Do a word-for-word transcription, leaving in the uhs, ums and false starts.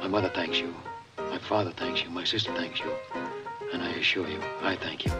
My mother thanks you. My father thanks you. My sister thanks you. And I assure you, I thank you.